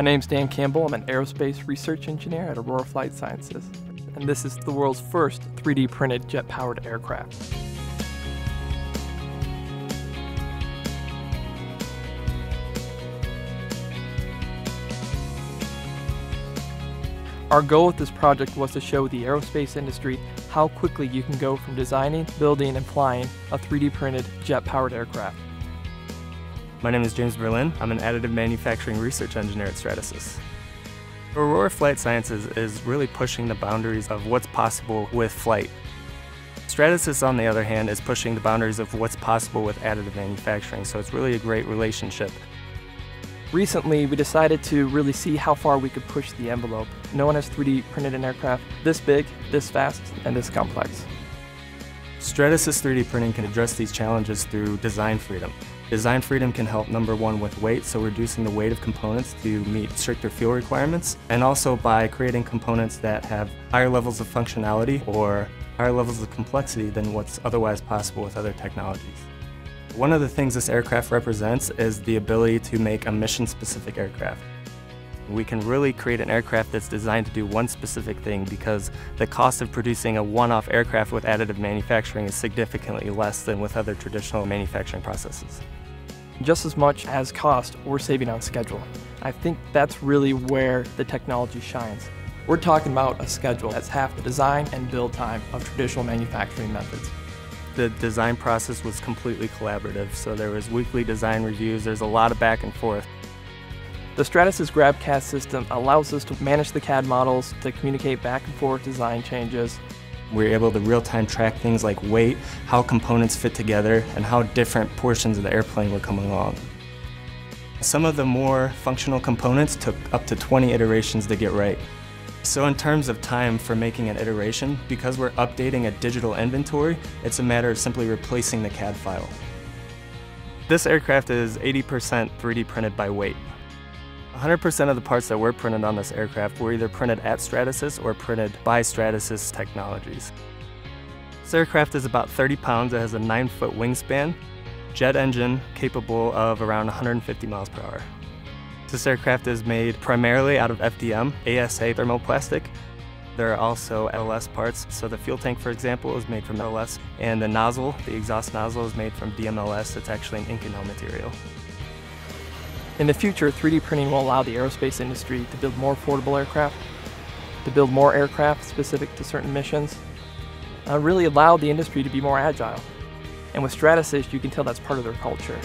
My name's Dan Campbell. I'm an aerospace research engineer at Aurora Flight Sciences, and this is the world's first 3D printed jet-powered aircraft. Our goal with this project was to show the aerospace industry how quickly you can go from designing, building, and flying a 3D printed jet-powered aircraft. My name is James Berlin. I'm an additive manufacturing research engineer at Stratasys. Aurora Flight Sciences is really pushing the boundaries of what's possible with flight. Stratasys, on the other hand, is pushing the boundaries of what's possible with additive manufacturing, so it's really a great relationship. Recently, we decided to really see how far we could push the envelope. No one has 3D printed an aircraft this big, this fast, and this complex. Stratasys 3D printing can address these challenges through design freedom. Design freedom can help, number one, with weight, so reducing the weight of components to meet stricter fuel requirements, and also by creating components that have higher levels of functionality or higher levels of complexity than what's otherwise possible with other technologies. One of the things this aircraft represents is the ability to make a mission-specific aircraft. We can really create an aircraft that's designed to do one specific thing because the cost of producing a one-off aircraft with additive manufacturing is significantly less than with other traditional manufacturing processes. Just as much as cost, we're saving on schedule. I think that's really where the technology shines. We're talking about a schedule that's half the design and build time of traditional manufacturing methods. The design process was completely collaborative, so there was weekly design reviews, there's a lot of back and forth. The Stratasys GrabCAD system allows us to manage the CAD models, to communicate back and forth design changes. We're able to real-time track things like weight, how components fit together, and how different portions of the airplane were coming along. Some of the more functional components took up to 20 iterations to get right. So in terms of time for making an iteration, because we're updating a digital inventory, it's a matter of simply replacing the CAD file. This aircraft is 80% 3D printed by weight. 100% of the parts that were printed on this aircraft were either printed at Stratasys or printed by Stratasys Technologies. This aircraft is about 30 pounds, it has a 9-foot wingspan, jet engine capable of around 150 miles per hour. This aircraft is made primarily out of FDM, ASA thermoplastic. There are also SLS parts, so the fuel tank, for example, is made from SLS, and the nozzle, the exhaust nozzle, is made from DMLS. It's actually an Inconel material. In the future, 3D printing will allow the aerospace industry to build more affordable aircraft, to build more aircraft specific to certain missions, really allow the industry to be more agile. And with Stratasys, you can tell that's part of their culture.